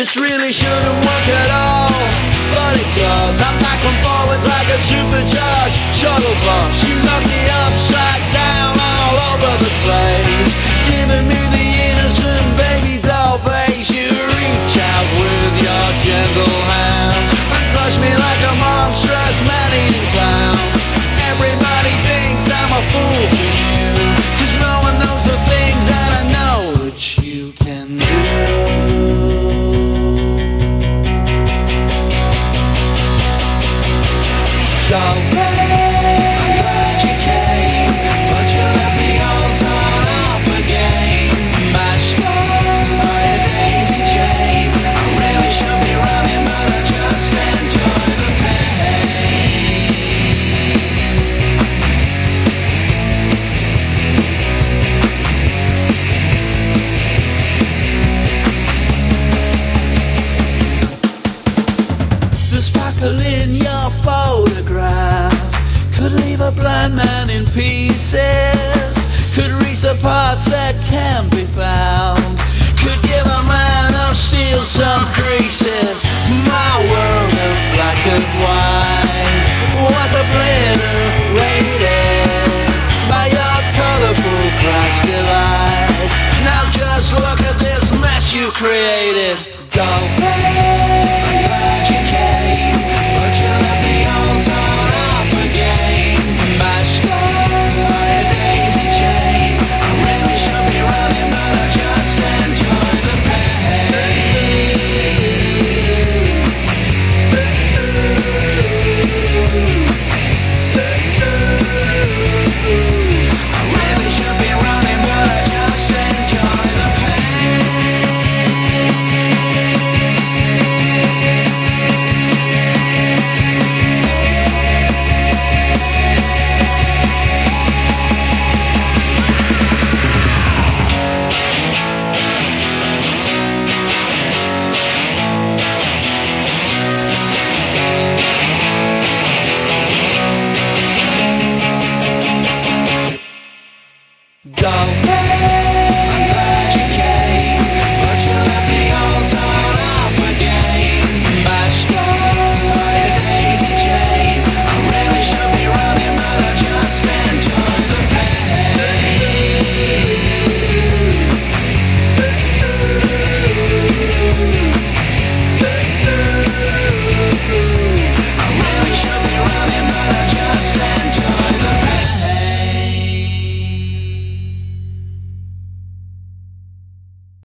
This really shouldn't work at all, but it does. I'm back and forwards like a supercharged shuttlecock. She knocked me upside down all over the place, giving me the innocent baby doll face. You reach out with your gentle hands and crush me like a monstrous man-eating clown. Everybody thinks I'm a fool for you, 'cause no one knows the things that I know that you can do. Doll Face, I'm glad you came, but you left me all torn up again. Mashed up by a daisy chain. I really should be running, but I just enjoy the pain. The sparkle in your phone could leave a blind man in pieces, could reach the parts that can be found, could give a man of steel some creases. My world of black and white was obliterated by your colorful Christ delights. Now just look at this mess you created, Doll Face.